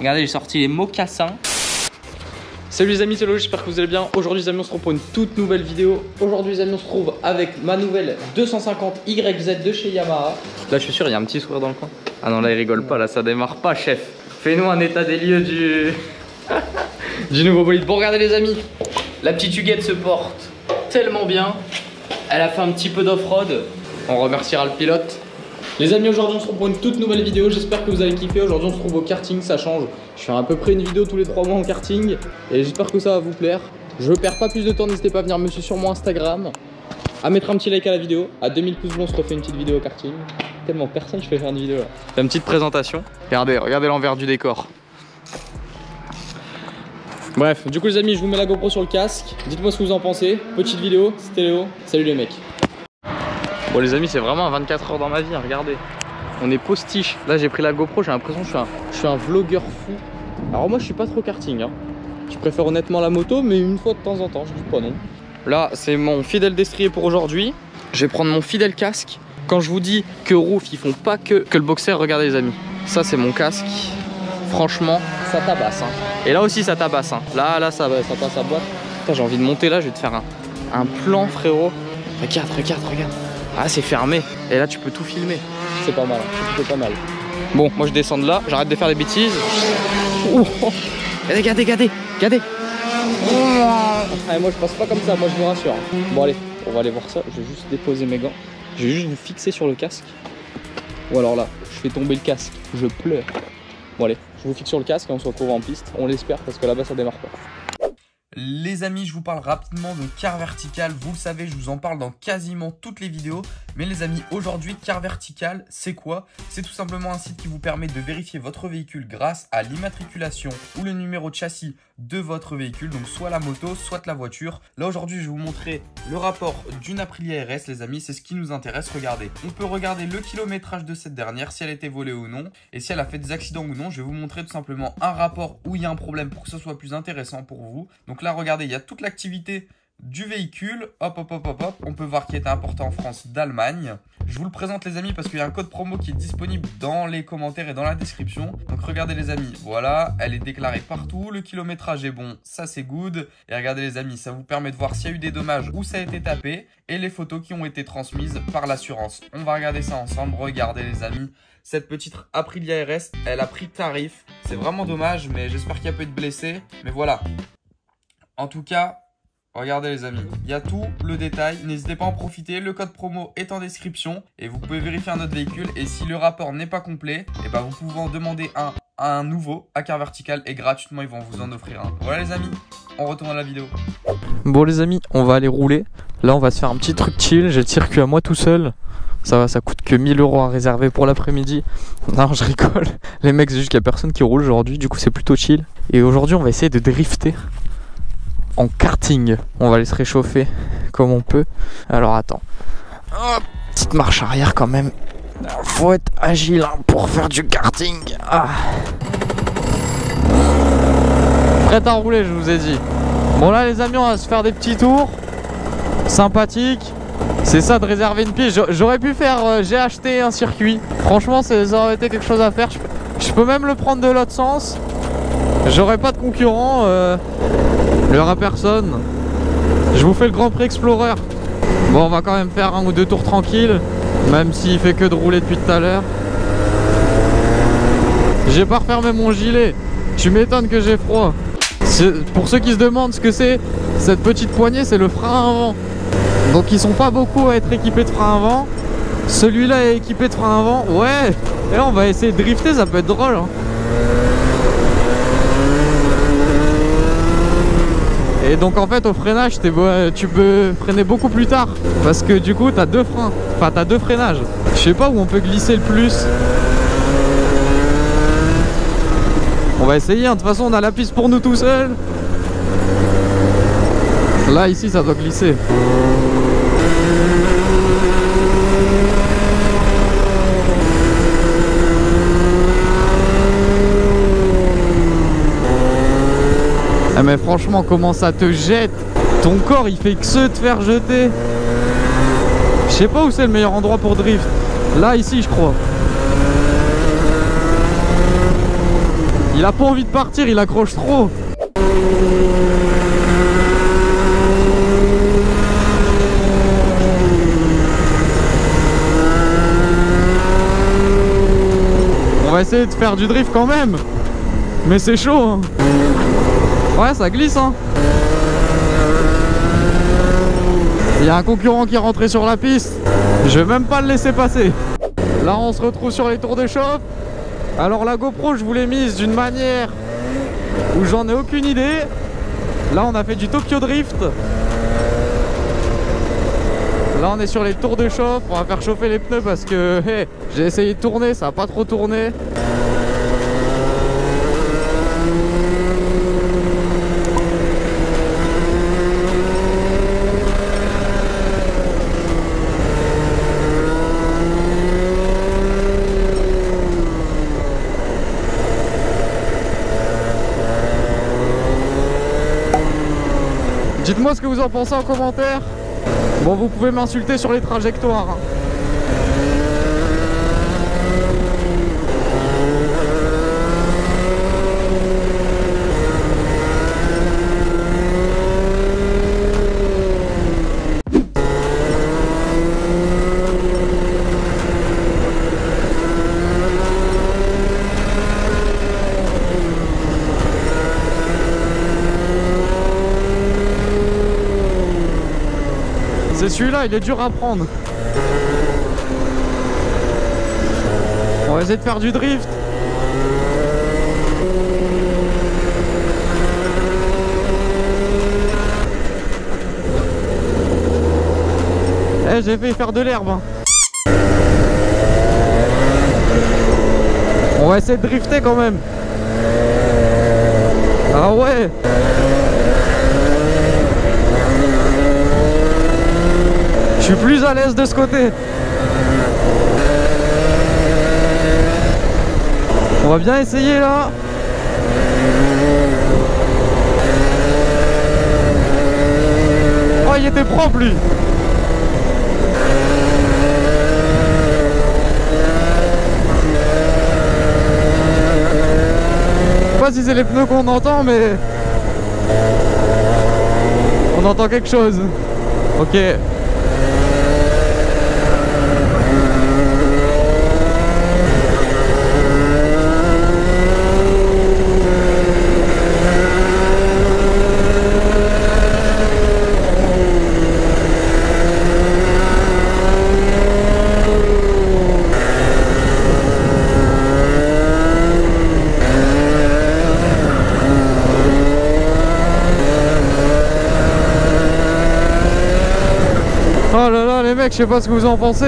Regardez, j'ai sorti les mocassins. Salut les amis, c'est Lolo, j'espère que vous allez bien. Aujourd'hui les amis, on se retrouve pour une toute nouvelle vidéo. Aujourd'hui les amis, on se trouve avec ma nouvelle 250 YZ de chez Yamaha. Là je suis sûr, il y a un petit sourire dans le coin. Ah non, là il rigole pas, là ça démarre pas, chef. Fais-nous un état des lieux du du nouveau bolide. Bon, regardez les amis, la petite Huguette se porte tellement bien. Elle a fait un petit peu d'off-road. On remerciera le pilote. Les amis, aujourd'hui on se retrouve pour une toute nouvelle vidéo, j'espère que vous avez kiffé. Aujourd'hui on se trouve au karting, ça change. Je fais à peu près une vidéo tous les 3 mois en karting et j'espère que ça va vous plaire. Je perds pas plus de temps, n'hésitez pas à venir me suivre sur mon Instagram, à mettre un petit like à la vidéo, à 2000 pouces bleus on se refait une petite vidéo au karting. Tellement personne je fais faire une vidéo là. Une petite présentation, regardez l'envers du décor. Bref, du coup les amis, je vous mets la GoPro sur le casque, dites-moi ce que vous en pensez. Petite vidéo, c'était Léo, salut les mecs. Bon les amis, c'est vraiment un 24 heures dans ma vie, hein, regardez. On est postiche. Là j'ai pris la GoPro, j'ai l'impression que je suis un vlogueur fou. Alors moi je suis pas trop karting, hein. Je préfère honnêtement la moto, mais une fois de temps en temps, je dis pas non. Là c'est mon fidèle destrier pour aujourd'hui. Je vais prendre mon fidèle casque. Quand je vous dis que Rouf, ils font pas que le boxer, regardez les amis. Ça c'est mon casque. Franchement, ça tabasse, hein. Et là aussi ça tabasse, hein. Là ça passe à boîte. Putain, j'ai envie de monter là, je vais te faire un plan frérot. Regarde. Ah c'est fermé, et là tu peux tout filmer. C'est pas mal, hein. C'est pas mal. Bon, moi je descends de là, j'arrête de faire des bêtises. Oh, oh. Regardez. Oh. Allez, moi je passe pas comme ça, moi je vous rassure. Bon allez, on va aller voir ça, je vais juste déposer mes gants. Je vais juste vous fixer sur le casque. Ou alors là, je fais tomber le casque, je pleure. Bon allez, je vous fixe sur le casque et on se retrouve en piste. On l'espère parce que là-bas ça démarre pas. Les amis, je vous parle rapidement de CarVertical. Vous le savez, je vous en parle dans quasiment toutes les vidéos. Mais les amis, aujourd'hui, CarVertical, c'est quoi? C'est tout simplement un site qui vous permet de vérifier votre véhicule grâce à l'immatriculation ou le numéro de châssis de votre véhicule, donc soit la moto, soit la voiture. Là, aujourd'hui, je vais vous montrer le rapport d'une Aprilia RS, les amis. C'est ce qui nous intéresse. Regardez. On peut regarder le kilométrage de cette dernière, si elle a été volée ou non, et si elle a fait des accidents ou non. Je vais vous montrer tout simplement un rapport où il y a un problème pour que ce soit plus intéressant pour vous. Donc, là, regardez, il y a toute l'activité du véhicule. Hop. On peut voir qu'il est importé en France d'Allemagne. Je vous le présente, les amis, parce qu'il y a un code promo qui est disponible dans les commentaires et dans la description. Donc, regardez, les amis. Voilà, elle est déclarée partout. Le kilométrage est bon. Ça, c'est good. Et regardez, les amis, ça vous permet de voir s'il y a eu des dommages ou ça a été tapé et les photos qui ont été transmises par l'assurance. On va regarder ça ensemble. Regardez, les amis. Cette petite Aprilia RS, elle a pris tarif. C'est vraiment dommage, mais j'espère qu'il n'y a pas eu de blessés. Mais voilà. En tout cas, regardez les amis, il y a tout le détail, n'hésitez pas à en profiter, le code promo est en description et vous pouvez vérifier un autre véhicule et si le rapport n'est pas complet, et ben vous pouvez en demander un à un nouveau à CarVertical et gratuitement ils vont vous en offrir un. Voilà les amis, on retourne à la vidéo. Bon les amis, on va aller rouler, là on va se faire un petit truc chill, j'ai le circuit à moi tout seul. Ça va, ça coûte que 1000 € à réserver pour l'après-midi. Non, je rigole, les mecs, c'est juste qu'il n'y a personne qui roule aujourd'hui, du coup c'est plutôt chill. Et aujourd'hui on va essayer de drifter. En karting, on va aller se réchauffer comme on peut. Alors attends, hop, petite marche arrière quand même. Faut être agile hein, pour faire du karting. Ah. Prête à rouler, je vous ai dit. Bon là les amis, on va se faire des petits tours sympathiques. C'est ça de réserver une piste. J'aurais pu faire, j'ai acheté un circuit. Franchement, ça aurait été quelque chose à faire. Je peux même le prendre de l'autre sens. J'aurais pas de concurrent. L'heure à personne. Je vous fais le Grand Prix Explorer. Bon, on va quand même faire un ou deux tours tranquilles, même s'il fait que de rouler depuis tout à l'heure. J'ai pas refermé mon gilet. Tu m'étonnes que j'ai froid. Pour ceux qui se demandent ce que c'est, cette petite poignée, c'est le frein à vent. Donc ils sont pas beaucoup à être équipés de frein à vent. Celui-là est équipé de frein à vent. Ouais. Et là, on va essayer de drifter, ça peut être drôle. Hein. Et donc en fait au freinage tu peux freiner beaucoup plus tard parce que du coup t'as deux freins, enfin t'as deux freinages. Je sais pas où on peut glisser le plus. On va essayer, hein. De toute façon on a la piste pour nous tout seul. Là ici ça doit glisser. Mais franchement comment ça te jette. Ton corps il fait que se te faire jeter. Je sais pas où c'est le meilleur endroit pour drift. Là ici je crois. Il a pas envie de partir, il accroche trop. On va essayer de faire du drift quand même. Mais c'est chaud hein. Ouais, ça glisse hein. Il y a un concurrent qui est rentré sur la piste. Je vais même pas le laisser passer. Là on se retrouve sur les tours d'échauffe. Alors la GoPro, je vous l'ai mise d'une manière où j'en ai aucune idée. Là on a fait du Tokyo Drift. Là on est sur les tours de chauffe. On va faire chauffer les pneus parce que hey, j'ai essayé de tourner, ça n'a pas trop tourné. Dites-moi ce que vous en pensez en commentaire. Bon, vous pouvez m'insulter sur les trajectoires hein. Celui-là, il est dur à prendre. On va essayer de faire du drift. Eh, j'ai fait faire de l'herbe. On va essayer de drifter quand même. Ah ouais! Je suis plus à l'aise de ce côté. On va bien essayer là. Oh, il était propre lui. Je sais pas si c'est les pneus qu'on entend, mais on entend quelque chose. Ok. Je sais pas ce que vous en pensez.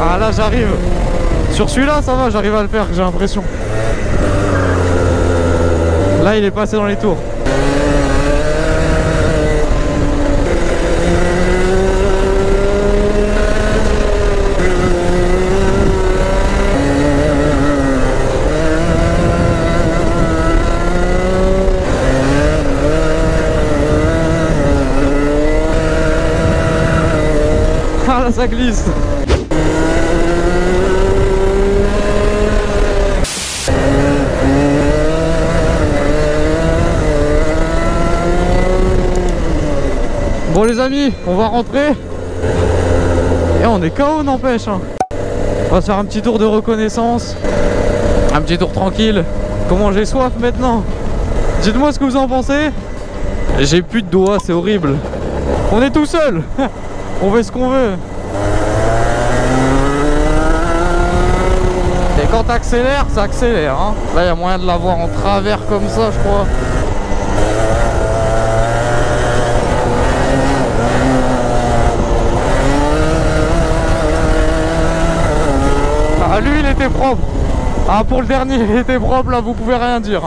Ah là j'arrive. Sur celui-là ça va, j'arrive à le faire, j'ai l'impression. Là il est passé dans les tours. Ça glisse. Bon les amis, on va rentrer. Et on est KO n'empêche hein. On va se faire un petit tour de reconnaissance. Un petit tour tranquille. Comment j'ai soif maintenant. Dites-moi ce que vous en pensez. J'ai plus de doigts, c'est horrible. On est tout seul. On fait ce qu'on veut. Et quand t'accélères, ça accélère hein. Là il y a moyen de l'avoir en travers comme ça je crois. Ah lui il était propre. Ah pour le dernier il était propre là, vous pouvez rien dire.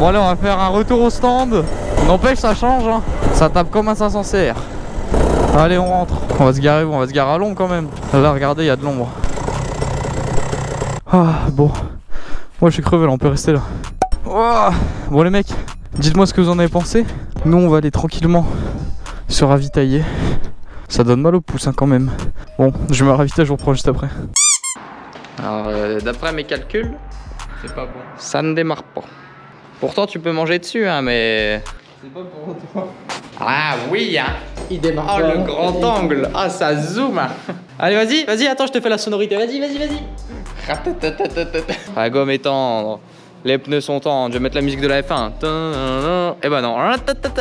Bon allez, on va faire un retour au stand. N'empêche ça change hein. Ça tape comme un 500 CR. Allez, on rentre. On va se garer, on va se garer à l'ombre quand même. Là, regardez, il y a de l'ombre. Ah, bon. Moi je suis crevé là, on peut rester là. Oh, bon les mecs, dites-moi ce que vous en avez pensé. Nous on va aller tranquillement se ravitailler. Ça donne mal au pouce hein, quand même. Bon, je me ravitaille, je vous reprends juste après. Alors d'après mes calculs, c'est pas bon. Ça ne démarre pas. Pourtant tu peux manger dessus hein, mais... C'est pas pour toi. Ah oui hein. Il démarre. Oh le grand angle. Ah ça zoome. Allez vas-y, vas-y, attends je te fais la sonorité. Vas-y, vas-y, vas-y. La gomme est tendre, les pneus sont tendres. Je vais mettre la musique de la F1. Eh ben non,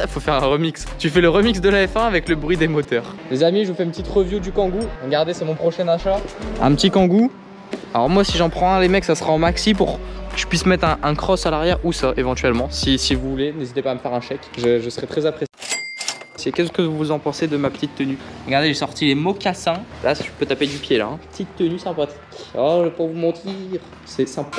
faut faire un remix. Tu fais le remix de la F1 avec le bruit des moteurs. Les amis, je vous fais une petite review du Kangoo. Regardez, c'est mon prochain achat. Un petit Kangoo. Alors moi si j'en prends un les mecs, ça sera en maxi pour que je puisse mettre un cross à l'arrière ou ça éventuellement. Si vous voulez, n'hésitez pas à me faire un chèque, je serai très apprécié. Qu'est-ce que vous en pensez de ma petite tenue? Regardez, j'ai sorti les mocassins. Là, je peux taper du pied là. Hein. Petite tenue sympathique. Oh, je vais pas vous mentir, c'est sympa.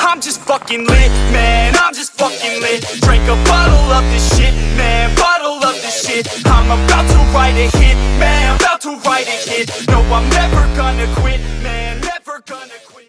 I'm just fucking lit, man. I'm just fucking lit. Drink a bottle of this shit, man. Bottle of this shit. I'm about to write a hit, man. About to write a hit. No, I'm never gonna quit, man. Never gonna quit.